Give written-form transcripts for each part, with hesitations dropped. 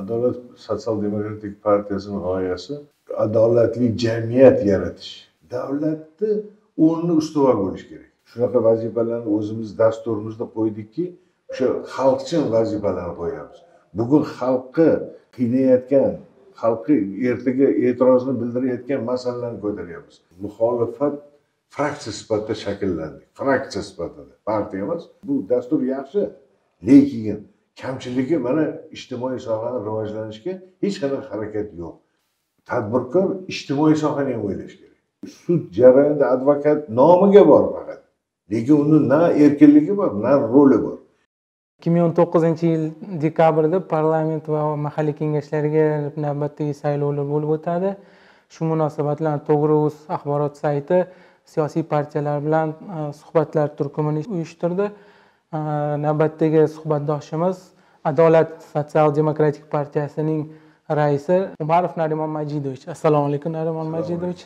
Adolat Social Democratic Partiyasining g'oyasi adolatli jamiyat yaratish. Davlatni o'rni ustuvor bo'lish kerak. Shunaqa vazifalarni o'zimiz dasturimizda qo'ydikki, o'sha xalqchil vazifalarni qo'yamiz. Bugun xalqni qiynayotgan, xalqni ertaga e'tirozini bildirayotgan masalalarni ko'taryapmiz. Muxolifat fraksiya sifatida shakllandik. Fraksiya sifatida, partiya emas. Bu dastur yaxshi, lekin kamchiligi mana ijtimoiy sohani rivojlanishga hech qanday harakat yo'q. Tadbirkor ijtimoiy sohani ham o'ylash kerak. Sud jarayonida advokat nomiga bor faqat. Lekin uni na erkinligi bor, na roli bor. 2019-yil dekabrda parlament va mahalliy kengashlariga navbatdagi saylovlar bo'lib o'tadi. Shu munosabat bilan to'g'ri.uz axborot sayti siyosiy partiyalar bilan suhbatlar turkumini uyushtirdi. Navbatdagi suhbatdoshimiz Adolat Sotsial Demokratik partiyasining raisi Umarov Narimon Majidovich. Assalomu alaykum Narimon Majidovich.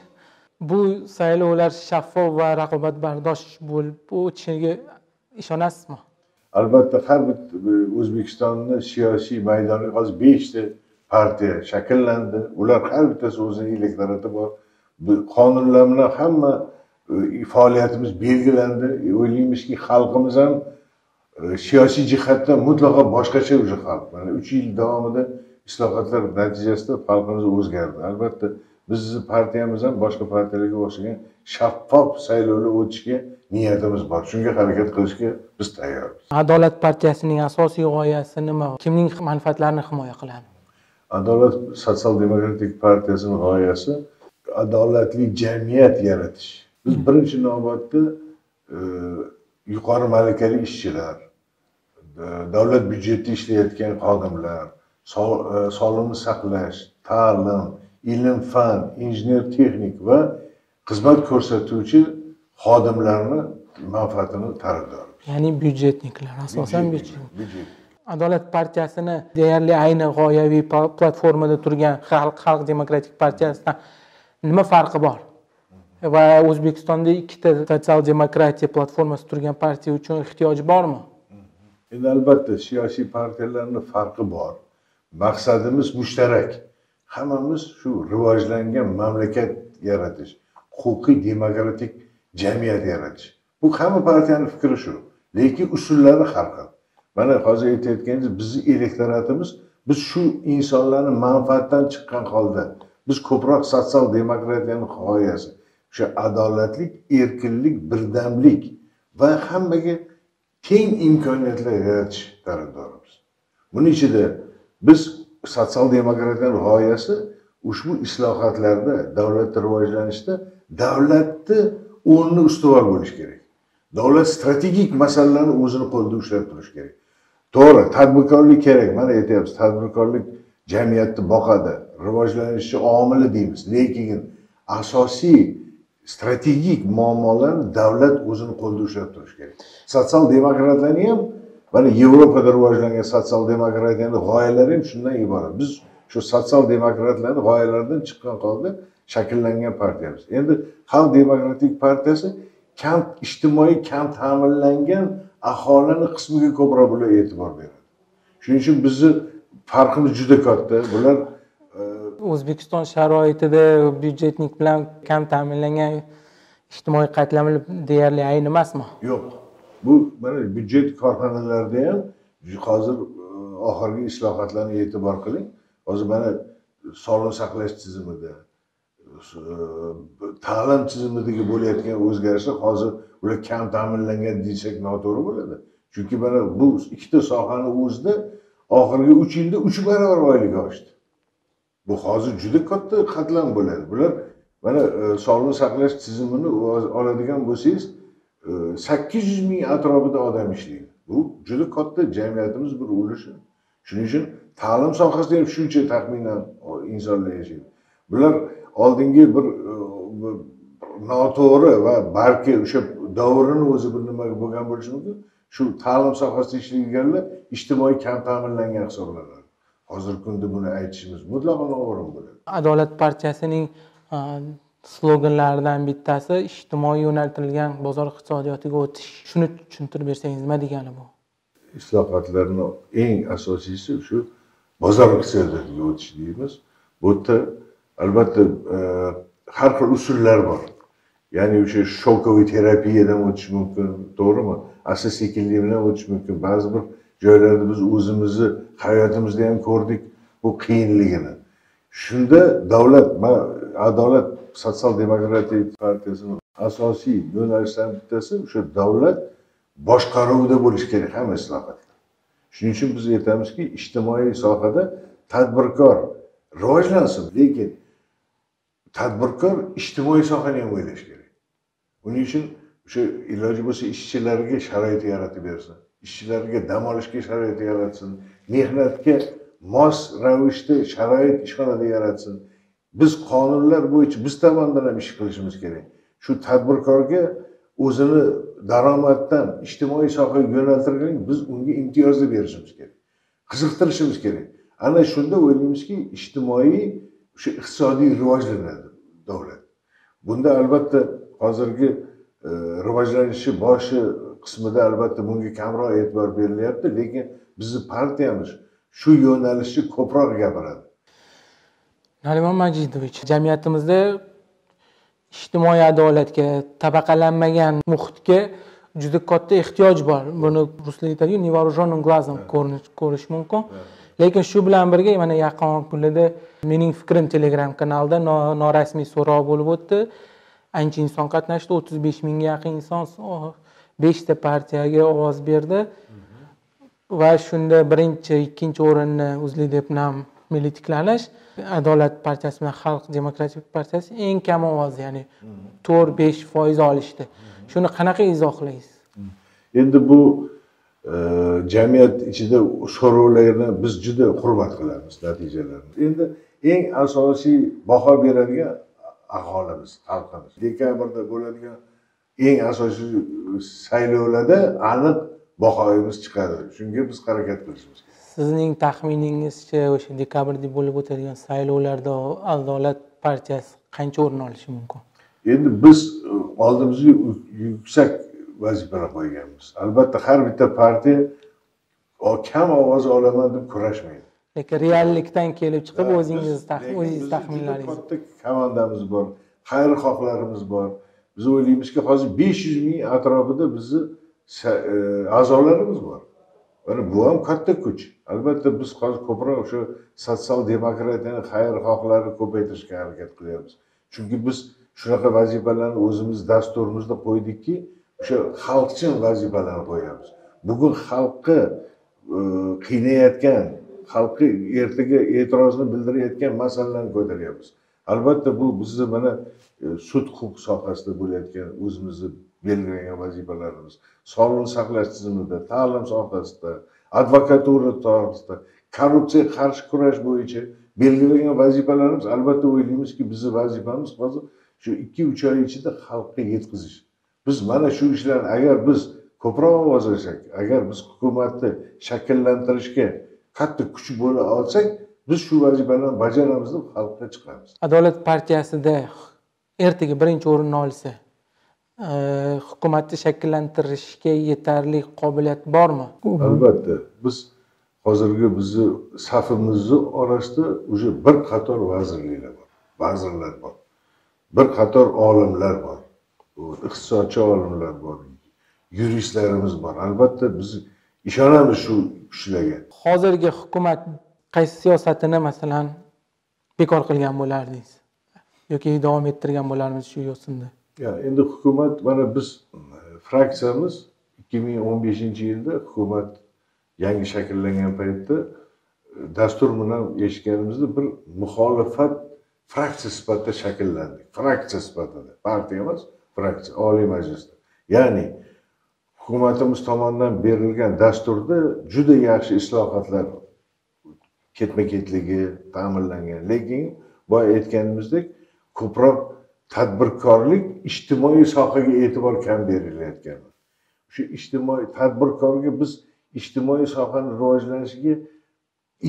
Bu saylovlar shaffof va raqobatbardosh bo'lib o'tishiga ishonasizmi? Albatta, har bir O'zbekistonning siyosiy maydoniga hozir 5 ta partiya shakllandi. Ular har birtasi o'zining elektorati bor. Bu qonunlar bilan hamma faoliyatimiz belgilandi. O'ylaymizki, xalqimiz ham siyosiy jihatdan mutlaqo boshqacha o'zi xalq. Mana 3 yil davomida islohotlar natijasida xalqimiz o'zgardi. Albatta, bizning partiyamiz ham boshqa partiyalarga o'xshagan shaffof saylovlar o'tishga niyatimiz bor. Shunga harakat qilishga biz tayyormiz. Adolat partiyasining asosiy g'oyasi nima? Kimning manfaatlarini himoya qiladi? Adolat Sotsial Demokratik partiyasining g'oyasi adolatli jamiyat yaratish. Biz birinchi navbatda yuqori malakali ishchilar, davlat byudjetida ishlayotgan xodimlar, sog'liqni saqlash, ta'lim, ilm-fan, injener-texnik va xizmat ko'rsatuvchi xodimlarning manfaatini tarafdorimiz. Ya'ni byudjetniklar, asosan byudjet. Adolat partiyasini deyarli ayni g'oyaviy platformada turgan Xalq demokratik partiyasidan nima farqi bor? Va O'zbekistonda 2 ta sotsial demokratiya platformasi turgan partiya uchun ehtiyoj bormi? Endi albatta siyosiy partiyalarning farqi bor. Maqsadimiz mushtarak. Hammamiz shu rivojlangan mamlakat yaratish, huquqiy demokratik jamiyat yaratish. Bu hamma partiyaning fikri shu, lekin usullari har xil. Mana hozir aytayotganingiz, bizning elektoratimiz biz shu insonlarning manfaatdan chiqqan holda biz ko'proq sotsial demokratiyaning g'oyasi, o'sha adolatlik, erkinlik, birdamlik va hammaga teng imkoniyatlar yaratish tarafdorimiz. Buning ichida biz sotsial demokratiyaning g'oyasi ushbu islohotlarda, davlat rivojlanishida davlatni o'rni ustuvor bo'lish kerak. Davlat strategik masalalarni o'zini qo'lda ushlab turish kerak. To'g'ri, tadbirkorlik kerak. Mana aytayapmiz, tadbirkorlik jamiyatni boqadi, rivojlanishchi omili deymiz. Lekin asosiy strategik muammolarni davlat o'zini qo'lda ushlab turish kerak. Sotsial demokratiyaning ham mana Yevropada rivojlangan sotsial demokratiyaning g'oyalari ham shundan iborat. Biz shu sotsial demokratlarning g'oyalaridan chiqqan holda shakllangan partiyamiz. Endi Xalq demokratik partiyasi ijtimoiy kam ta'minlangan aholining qismiga ko'proq bular e'tibor beradi. Shuning uchun bizning farqimiz juda katta. Bular O'zbekiston sharoitida byudjetnik bilan kam ta'minlangan ijtimoiy qatlamli deyarli ayni emasmi? Yo'q. Bu mana byudjet korxonalarida ham hozir oxirgi islohotlarni e'tibor qiling. Hozir mana sog'liqni saqlash tizimida, ta'lim tizimidagi bo'layotgan o'zgarishlar hozir ular kam ta'minlangan desak noto'g'ri bo'ladi. Chunki mana bu 2 ta sohani o'zida oxirgi 3 yilda 3 barobar oylik oshdi. Bu hozir juda katta qatlam bo'ladi. Bular mana sog'liqni saqlash tizimini oladigan bo'lsangiz 800 ming atrofida odam ishlaydi. Bu juda katta jamiyatimiz bir ulushi. Shuning uchun ta'lim sohasida ham shuncha taxminan insonlar yashaydi. Bular oldingi bir noto'g'ri va balki o'sha davrini o'zi bir nimaga bo'lgan bo'lishi mumkin. Shu ta'lim sohasida ishlaydiganlar ijtimoiy kam ta'minlangan hisoblanadi. Hozirgi kunda buni aytishimiz mutlaqo noto'g'ri bo'ladi. Adolat partiyasining sloganlaridan bittasi ijtimoiy yo'naltirilgan bozor iqtisodiyotiga o'tish. Shuni tushuntirib bersangiz, nima degani bu? Islohotlarning eng asosiysi shu bozor iqtisodiyatiga o'tish deymiz. Bu yerda albatta har xil usullar bor. Ya'ni o'sha shokoviy terapiyadan o'tish mumkin, to'g'rimi? Asta sekinlik bilan o'tish mumkin. Ba'zi bir joylarda biz o'zimizni hayotimizda ham ko'rdik bu qiyinligini. Shunda davlat, Adolat Social Democratic Partiyasining asosiy yo'nalishlaridan bittasi o'sha davlat boshqaruvida bo'lish kerak hamma islohotlar. Shuning uchun biz aytamizki, ijtimoiy sohada tadbirkor rivojlansin, lekin tadbirkor ijtimoiy sohani ham o'ylash kerak. Buning uchun o'sha iloji bo'lsa ishchilarga sharoit yaratib bersin, ishchilarga dam olishga sharoit yaratsin, mehnatga mos ravishda sharoit ishxonada yaratsin. Biz qonunlar bo'yicha biz tomonidan ham ish qilishimiz kerak. Shu tadbirkorga o'zini daromaddan ijtimoiy sohaga yo'naltirgan biz unga imtiyozlar berishimiz kerak, qiziqtirishimiz kerak. Ana shunda o'ylaymizki, ijtimoiy o'sha iqtisodiy rivojlanadi davlat. Bunda albatta hozirgi rivojlanishi boshi qismida albatta bunga kamroq e'tibor berilyapti, lekin bizning partiyamiz shu yo'nalishni ko'proq gapiradi. Narimon Majidovich, jamiyatimizda ijtimoiy adolatga, tabaqalanmagan muhitga juda katta ehtiyoj bor. Buni ruslar aytadiku, nevoorужённым глазом ko'rish mumkin. Lekin shu bilan birga mana yaqin kunlarda mening fikrim Telegram kanalida norasmiy so'roq bo'lib o'tdi. Ancha inson qatnashdi, 35 mingga yaqin inson 5 ta partiyaga ovoz berdi. Va shunda birinchi, ikkinchi o'rinni O'zbekiston milliy tiklanish, Adolat partiyasi bilan Xalq demokratik partiyasi eng kam ovoz, ya'ni 4-5% olishdi. Shuni qanaqa izohlaysiz? Endi bu jamiyat ichida so'rovlarni biz juda hurmat qilamiz, natijalarni. Endi eng asosiy baho beradigan aholimiz, xalqimiz. Dekabrda bo'ladigan eng asosiy saylovlarda aniq bahoyimiz chiqadi. Shunga biz harakat qilishimiz kerak. Sizning taxminingizcha o'sha dekabrda bo'lib o'tadigan saylovlarda Adolat partiyasi qancha o'rin olishi mumkin? Endi biz oldimizga yuksak vazifalar qo'yganmiz. Albatta har bitta partiya kam ovoz olaman deb kurashmaydi. Lekin reallikdan kelib chiqib o'zingiz taxminlaringiz. Katta komandamiz bor, xayrixohlarimiz bor. Biz o'ylaymizki, hozir 500 ming atrofida bizni a'zolarimiz bor. Mana bu ham katta kuch. Albatta biz hozir ko'proq o'sha sotsial demokratiyani xayrixohlarini ko'paytirishga harakat qilyapmiz. Chunki biz shunaqa vazifalarni o'zimiz dasturimizda qo'ydikki, o'sha xalqchil vazifalarni qo'yamiz. Bugun xalqni qiynayotgan, xalqni ertaga e'tirozini bildirayotgan masalalarni ko'taryapmiz. Albatta bu bizni mana sud huquq sohasida bo'layotgan o'zimizni belgilangan vazifalarimiz, sog'liqni saqlash tizimida, ta'lim sohasida, advokatura sohasida, korrupsiyaga qarshi kurash bo'yicha belgilangan vazifalarimiz. Albatta o'ylaymizki, bizning vazifamiz hozir shu 2-3 oy ichida xalqqa yetkazish. Biz mana shu ishlarni agar biz ko'proq ovoz bersak, agar biz hukumatni shakllantirishga katta kuch bo'la olsak, biz shu vazifalarni bajaramiz deb xalqqa chiqamiz. Adolat partiyasida ertaga 1-o'rinni olsa, hukumatni shakllantirishga yetarli qobiliyat bormi? Albatta. Biz hozirgi bizni safimizni orasida уже bir qator vazirliklar bor, vazirlar bor. Bir qator olimlar bor. Iqtisodchi olimlar bor, yuristlarimiz bor. Albatta biz ishonamiz shu kuchlarga. Hozirgi hukumat qaysi siyosatini masalan bekor qilgan bo'lardingiz yoki davom ettirgan bo'larmiz shu yo'sinda? Ya endi hukumat mana biz fraksiyamiz 2015-yilda hukumat yangi shakllangan paytda dastur bilan eshitganimizda bir muxolifat fraksiya sifatida shakllandik. Fraksiya sifatida, partiya emas, fraksiya Oliy Majlisda. Ya'ni hukumatimiz tomonidan berilgan dasturda juda yaxshi islohotlar ketma-ketligi ta'minlangan, lekin boya aytganimizdek ko'proq tadbirkorlik ijtimoiy sohaga e'tibor kam berilayotgan. Shu ijtimoiy tadbirkorga biz ijtimoiy sohani rivojlanishiga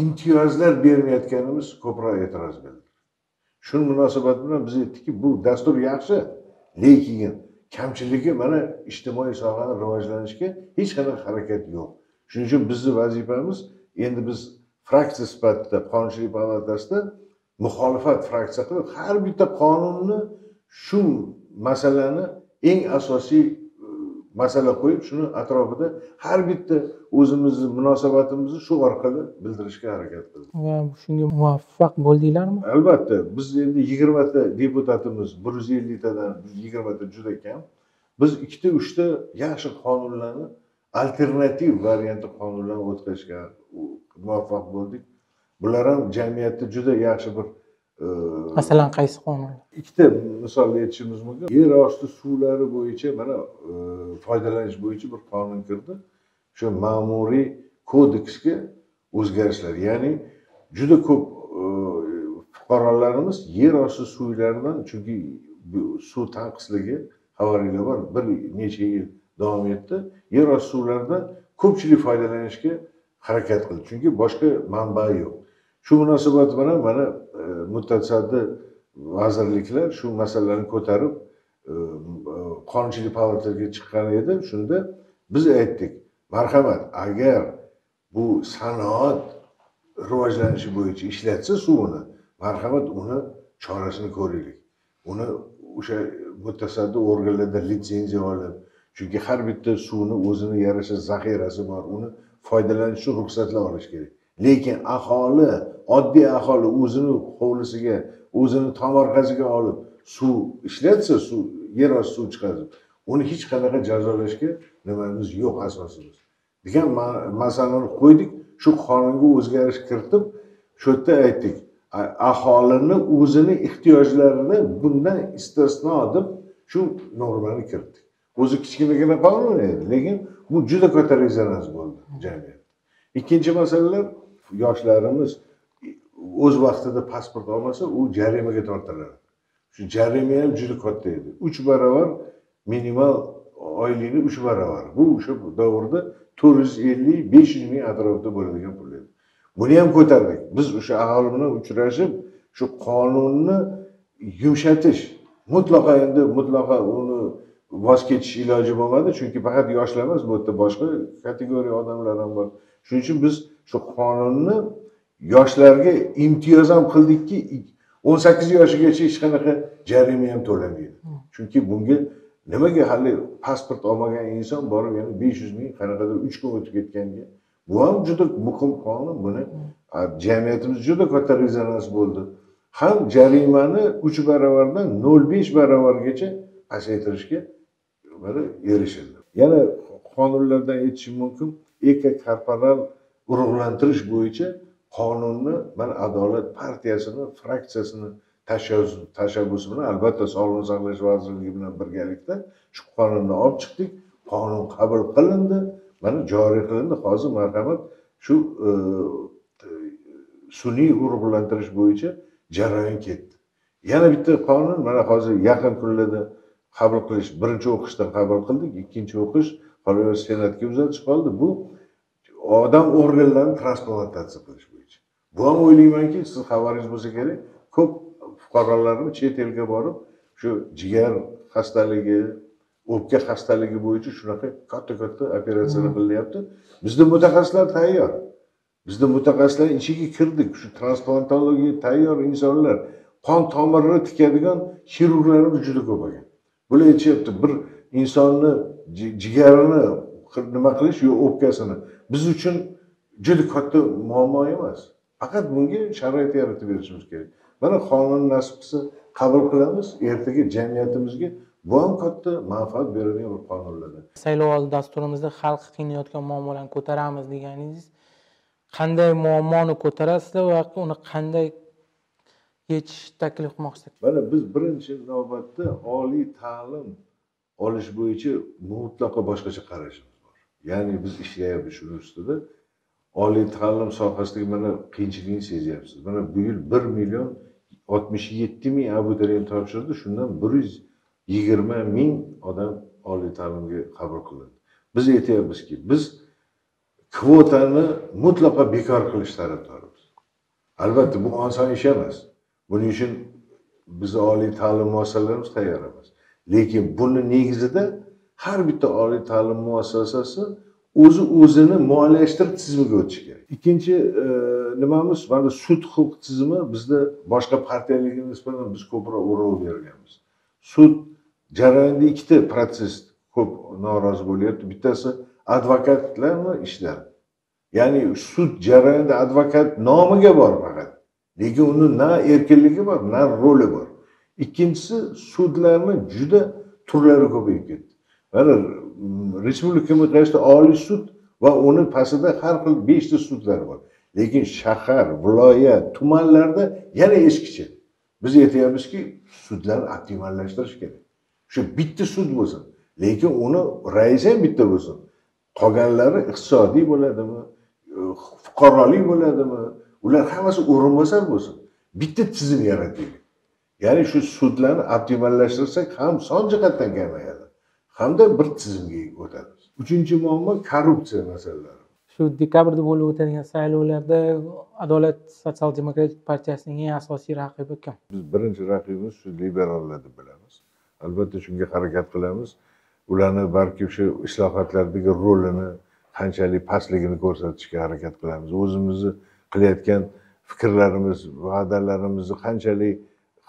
imtiyozlar bermayotganimiz ko'proq e'tiroz bildirdi. Shu munosabat bilan biz aytdikki, bu dastur yaxshi, lekin kamchiligi mana ijtimoiy sohani rivojlanishiga hech qanday harakat yo'q. Shuning uchun bizning vazifamiz endi biz fraksiya sifatida qonunchilik palatasida muxolifat fraksiya qilib har bitta qonunni shu masalani eng asosiy masala qo'yib shuni atrofida har bitta o'zimizni munosabatimizni shu orqali bildirishga harakat qildik. Va shunga muvaffaq bo'ldinglarmi? Albatta, biz endi 20 ta deputatimiz 150 tadan 20 ta juda kam. Biz 2-3 ta yaxshi qonunlarni alternativ variantli qonunlarni o'tkazishga muvaffaq bo'ldik. Bular ham jamiyatda juda yaxshi bir masalan qaysi qonun? Ikkita misol aytishimiz mumkin. Yer osti suvlari bo'yicha mana foydalanish bo'yicha bir qonun kirdi. Shu ma'muriy kodeksga o'zgarishlar, ya'ni juda ko'p fuqarolarimiz yer osti suvlaridan, chunki suv tanqisligi xabaringlar bor, bir necha yil davom etdi. Yer osti suvlaridan ko'pchilik foydalanishga harakat qildi, chunki boshqa manba yo'q. Shu munosabat bilan mana mutasaddi vazirliklar shu masalalarni ko'tarib qonunchilik palatasiga chiqqan edi. Shunda biz aytdik, marhamat, agar bu sanoat rivojlanishi bo'yicha ishlatsa suvni, marhamat uni chorasini ko'raylik. Uni o'sha mutasaddi organlardan litsenziya olib, chunki har bitta suvni o'zini yarasha zaxirasi bor, uni foydalanishga ruxsatlar olish kerak. Lekin aholi, oddiy aholi o'zini hovlisiga, o'zini tomorqasiga olib suv ishlatsa, suv yer osti suv chiqadi, uni hech qanaqa jazolashga nimamiz yo'q, asosimiz degan masalani qo'ydik. Shu qonunga o'zgarish kiritib shu yerda aytdik, aholini o'zini ehtiyojlarini bundan istisno deb shu normani kiritdik. O'zi kichkinagina qonun edi, lekin bu juda katta rezonans bo'ldi jamiyatda. Ikkinchi masalalar, yoshlarimiz o'z vaqtida pasport olmasa u jarimaga tortiladi. Shu jarima ham juda katta edi. 3 barobar minimal oylikni 3 barobar. Bu o'sha davrda 450-500 ming atrofida bo'ladigan pul edi. Buni ham ko'tardik. Biz o'sha aholi bilan uchrashib shu qonunni yumshatish, mutlaqo endi mutlaqo uni voz kechish iloji bo'lmadi, chunki faqat yoshlar emas, bu yerda boshqa kategoriya odamlar ham bor. Shuning uchun biz shu qonunni yoshlarga imtiyoz ham qildikki, 18 yoshigacha hech qanaqa jarima ham to'lamaydi. Chunki bunga nimaga hali pasport olmagan inson borib yana 500 ming qanaqadir 3 kun o'tib ketganga, bu ham juda muhim qonun. Buni jamiyatimiz juda katta rezonans bo'ldi. Ham jarimani 3 barobardan 0.5 barobargacha pasaytirishga erishildi. Yana qonunlardan aytishim mumkin, ekokorporal urug'lantirish bo'yicha qonunni mana Adolat partiyasini fraksiyasini tashabbusi bilan, albatta Sog'liqni saqlash vazirligi bilan birgalikda shu qonunni olib chiqdik. Qonun qabul qilindi, mana joriy qilindi. Hozir marhamat shu sun'iy urug'lantirish bo'yicha jarayon ketdi. Yana bitta qonun mana hozir yaqin kunlarda qabul qilish, birinchi o'qishdan qabul qildik, ikkinchi o'qish hali senatga uzatish qoldi. Bu odam organlarini transplantatsiya qilish bo'yicha. Bu ham o'ylaymanki, siz xabaringiz bo'lsa kerak, ko'p fuqarolarimiz chet elga borib shu jigar xastaligi, o'pka xastaligi bo'yicha shunaqa katta-katta operatsiyalar qilyapti. Bizda mutaxassislar tayyor. Bizda mutaxassislar ichiga kirdik. Shu transplantologiya tayyor insonlar, qon tomirini tikadigan xirurglarimiz juda ko'p ekan. Bular aytishibdi, bir insonni jigarini nima qilish yo o'pkasini biz uchun juda katta muammo emas, faqat bunga sharoit yaratib berishimiz kerak. Mana qonun nasib qilsa qabul qilamiz, ertaga jamiyatimizga bu ham katta manfaat beradigan bir qonunlardan. Saylovoldi dasturimizda xalq qiynayotgan muammolarni ko'taramiz deganingiz, qanday muammoni ko'tarasizlar va uni qanday yechish taklif qilmoqchisiz? Mana biz birinchi navbatda oliy ta'lim olish bo'yicha mutlaqo boshqacha qarashimiz bor. Ya'ni biz ishlayapmiz shu ustida. Oliy ta'lim sohasidagi mana qiyinchilikni sezyapsiz. Mana bu yil 1,067,000 abituriyent topshirdi, shundan 120,000 odam oliy ta'limga qabul qilindi. Biz aytyapmizki, biz kvotani mutlaqo bekor qilish tarafdorimiz. Albatta bu oson ish emas. Buning uchun biz oliy ta'lim muassasalarimiz tayyor emas. Lekin buni negizida har bitta oliy ta'lim muassasasi o'zini moliyalashtirib tizimga o'tish kerak. Ikkinchi nimamiz mana sud huquq tizimi bizda boshqa partiyalarga nisbatan biz ko'proq urg'u berganmiz. Sud jarayonida ikkita protsess ko'p norozi bo'lyapti. Bittasi advokatlarni ishlari. Ya'ni sud jarayonida advokat nomiga bor faqat. Lekin uni na erkinligi bor, na roli bor. Ikkinchisi sudlarning juda turlari ko'payib ketdi. Mana respublikamizda ikkita oliy sud va uni pastida har xil 5 ta sudlar bor. Lekin shahar, viloyat, tumanlarda yana eskicha. Biz aytayapmizki, sudlarni optimallashtirish kerak. Shu bitta sud bo'lsin, lekin uni raisi ham bitta bo'lsin. Qolganlari iqtisodiy bo'ladimi, fuqarolik bo'ladimi, ular hammasi o'rinbosar bo'lsin. Bitta tizim yarataylik. Ya'ni shu sudlarni optimallashtirsak ham son jihatdan kamayadi. Hamda bir tizimga o'tamiz. 3-muammo korrupsiya masalalari. Shu dekabrda bo'lib o'tadigan saylovlarda Adolat Social Democratic Partiyasining eng asosiy raqibi kim? Biz birinchi raqibimiz shu liberallar deb bilamiz. Albatta shunga harakat qilamiz. Ularni balki shu islohotlardagi rolini qanchalik pastligini ko'rsatishga harakat qilamiz. O'zimizni qilayotgan fikrlarimiz, va'dalarimizni qanchalik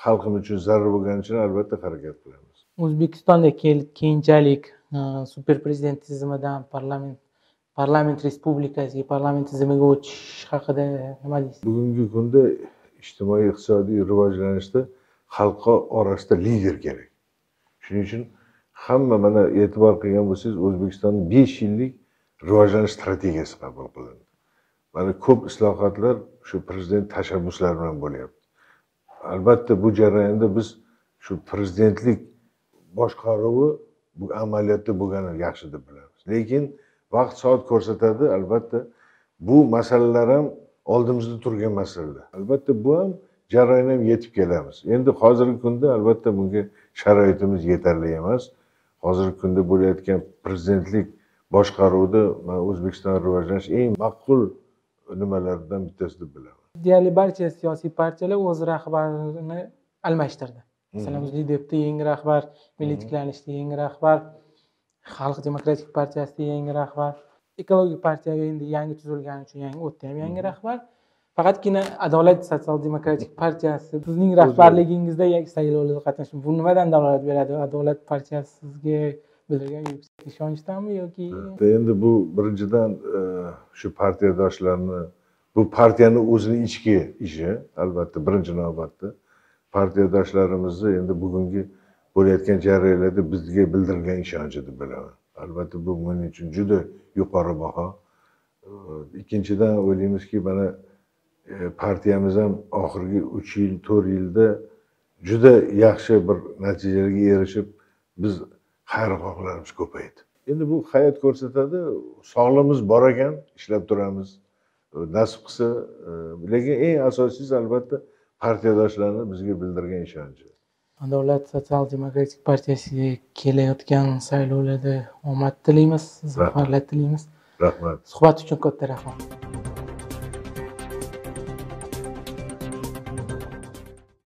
xalqimiz uchun zarur bo'lganini albatta harakat qilamiz. O'zbekistonda keyinchalik super prezident tizimidan parlament respublikasiga parlament tizimiga o'tish haqida nima deysiz? Bugungi kunda ijtimoiy iqtisodiy rivojlanishda xalqqa orasida lider kerak. Shuning uchun hamma mana e'tibor qilgan bo'lsangiz, O'zbekistonning 5 yillik rivojlanish strategiyasi qabul qilindi. Mana ko'p islohotlar shu prezident tashabbuslari bilan bo'lyapti. Albatta bu jarayonda biz shu prezidentlik boshqaruvi bu amaliyotda bo'lgani yaxshi deb bilamiz. Lekin vaqt soat ko'rsatadi, albatta bu masalalar ham oldimizda turgan masalalar. Albatta bu ham jarayonga ham yetib kelamiz. Endi hozirgi kunda albatta bunga sharoitimiz yetarli emas. Hozirgi kunda bo'layotgan prezidentlik boshqaruvida O'zbekiston rivojlanish eng maqbul nimalardan bittasi deb bilaman. Deyarli barcha siyosiy partiyalar o'z rahbarini almashtirdi. Masalan, UDPda yangi rahbar, Milliy tiklanishda yangi rahbar, Xalq demokratik partiyasida yangi rahbar, Ekologik partiyaga endi yangi tuzilgani uchun yangi o'tda ham yangi rahbar. Faqatgina Adolat Social Democratic Partiyasi sizning rahbarligingizda saylovlarda qatnashib, bu nimadan dalolat beradi? Adolat partiyasi sizga bildirgan yuksak ishonchdanmi yoki? Endi bu birinchidan shu partiyadoshlarni, bu partiyani o'zini ichki ishi, albatta birinchi navbatda partiyadoshlarimizni endi bugungi bo'layotgan jarayonlarda bizga bildirgan ishonchi deb bilaman. Albatta bu men uchun juda yuqori baho. Ikkinchidan o'ylaymizki, mana partiyamiz ham oxirgi 3 yil, 4 yilda juda yaxshi bir natijalarga erishib, biz xayrixohlarimiz ko'paydi. Endi bu hayot ko'rsatadi, sog'lig'imiz bor ekan, ishlab turamiz. Nasib qilsa, lekin eng asosiysi albatta partiyadoshlarni bizga bildirgan ishonchi. Adolat Social Democratic Partiyasiga kelayotgan saylovlarda omad tilaymiz, zafarlar tilaymiz. Rahmat. Suhbat uchun katta rahmat.